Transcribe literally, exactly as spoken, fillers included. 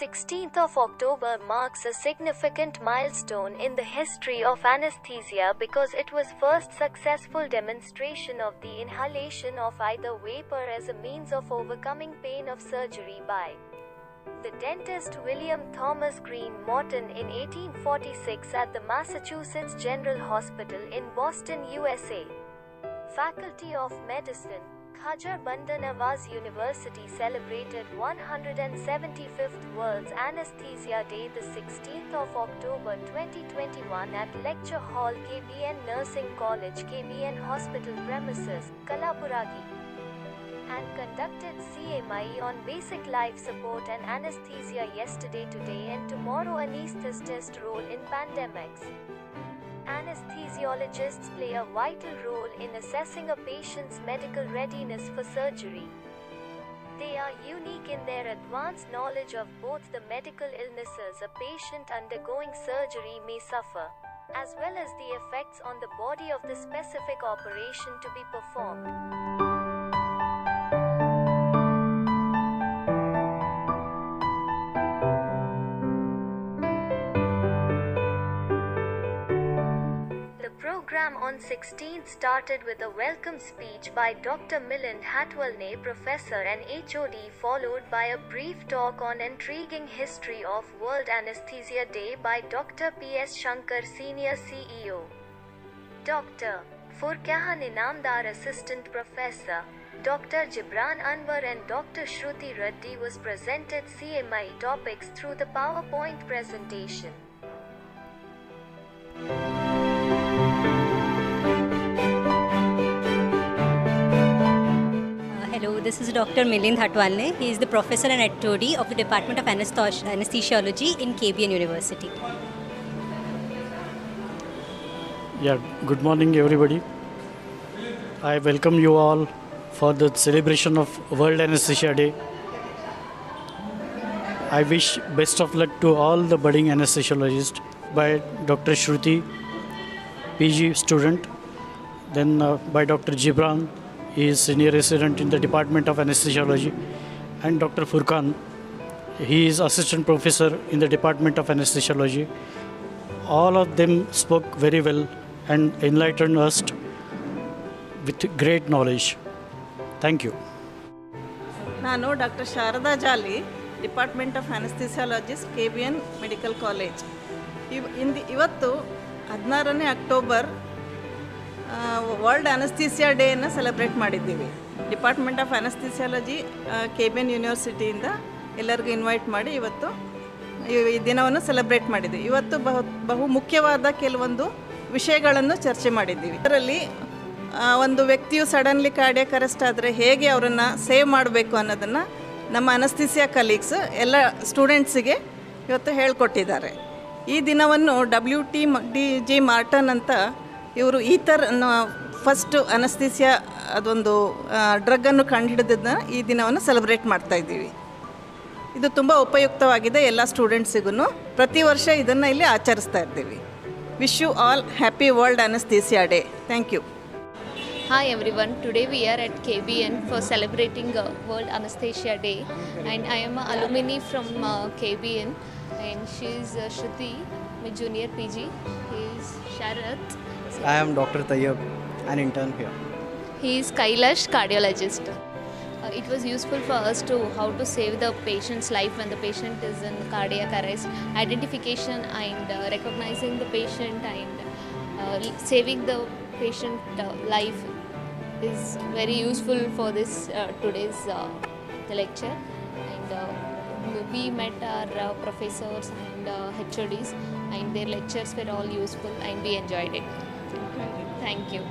sixteenth of October marks a significant milestone in the history of anesthesia because it was first successful demonstration of the inhalation of either vapor as a means of overcoming pain of surgery by the dentist William Thomas Green Morton in eighteen forty-six at the Massachusetts General Hospital in Boston, U S A. Faculty of Medicine, Khaja Bandanawaz University celebrated one hundred seventy-fifth World Anesthesia Day the sixteenth of October twenty twenty-one at Lecture Hall K B N Nursing College K B N Hospital premises, Kalaburagi, and conducted C M I on basic life support and anesthesia yesterday, today and tomorrow. Anesthetist role in pandemics. Anesthesiologists play a vital role in assessing a patient's medical readiness for surgery. They are unique in their advanced knowledge of both the medical illnesses a patient undergoing surgery may suffer, as well as the effects on the body of the specific operation to be performed. On sixteenth started with a welcome speech by Doctor Milind Hatwalne, professor and H O D, followed by a brief talk on intriguing history of World Anesthesia Day by Doctor P S Shankar, senior C E O, Doctor Furquan Inamdar, assistant professor, Doctor Jibran Anwar and Doctor Shruti Raddi. Was presented C M I topics through the PowerPoint presentation. Hello, this is Doctor Milind Hatwalne. He is the Professor and H O D of the Department of Anesthesiology in K B N University. Yeah, good morning everybody. I welcome you all for the celebration of World Anesthesia Day. I wish best of luck to all the budding anesthesiologists by Doctor Shruti, P G student, then uh, by Doctor Jibran. He is senior resident in the Department of Anesthesiology, and Doctor Furquan, he is assistant professor in the Department of Anesthesiology. All of them spoke very well and enlightened us with great knowledge. Thank you. Nanu Doctor Sharada Jali, Department of Anesthesiologist, K B N Medical College. In the ivattu ಹದಿನಾರನೇ October world anaesthesia ಡೇನ celebrate ಮಾಡಿದ್ದೀವಿ. Department of anaesthesiology K B N ಯೂನಿವರ್ಸಿಟಿಯಿಂದ ಎಲ್ಲರಿಗೂ invite ಮಾಡಿ ಇವತ್ತು ಈ ದಿನವನ್ನು celebrate ಮಾಡಿದ್ದೀವಿ. ಇವತ್ತು ಬಹು ಬಹು ಮುಖ್ಯವಾದ ಕೆಲವೊಂದು ವಿಷಯಗಳನ್ನು ಚರ್ಚೆ ಮಾಡಿದ್ದೀವಿ. ಅದರಲ್ಲಿ ಒಂದು ವ್ಯಕ್ತಿಯು ಸಡನ್ಲಿ ಕಾರ್ಡಿಯಾಕ್ ಅರೆಸ್ಟ್ ಆದರೆ ಹೇಗೆ ಅವರನ್ನು ಸೇವ್ ಮಾಡಬೇಕು ಅನ್ನೋದನ್ನು ನಮ್ಮ ಅನಸ್ಥೀಸಿಯಾ ಕಲೀಗ್ಸ್ ಎಲ್ಲ ಸ್ಟೂಡೆಂಟ್ಸಿಗೆ ಇವತ್ತು ಹೇಳಿಕೊಟ್ಟಿದ್ದಾರೆ. ಈ ದಿನವನ್ನು W T D G Morton ಅಂತ ಇವರು ಈಥರ್ ಅನ್ನೋ ಫಸ್ಟ್ ಅನಸ್ಥೀಸಿಯಾ ಅದೊಂದು ಡ್ರಗ್ಗನ್ನು ಕಂಡುಹಿಡಿದನ್ನ ಈ ದಿನವನ್ನು ಸೆಲೆಬ್ರೇಟ್ ಮಾಡ್ತಾಯಿದ್ದೀವಿ. ಇದು ತುಂಬ ಉಪಯುಕ್ತವಾಗಿದೆ ಎಲ್ಲ ಸ್ಟೂಡೆಂಟ್ಸಿಗೂ. ಪ್ರತಿ ವರ್ಷ ಇದನ್ನು ಇಲ್ಲಿ ಆಚರಿಸ್ತಾ ಇರ್ತೀವಿ. Wish you all happy world anaesthesia day. Thank you. Hi everyone, today we are at K B N for celebrating uh, World Anesthesia Day, and I am an alumni from uh, K B N, and she is uh, Shruti, my junior P G, he is Sharat. So I am Doctor Tayyab, an intern here. He is Kailash, cardiologist. Uh, it was useful for us to how to save the patient's life when the patient is in cardiac arrest, identification and uh, recognizing the patient and uh, saving the patient uh, life is very useful for this uh, today's uh, lecture, and uh, we met our uh, professors and uh, H O Ds, and their lectures were all useful and we enjoyed it. Thank you.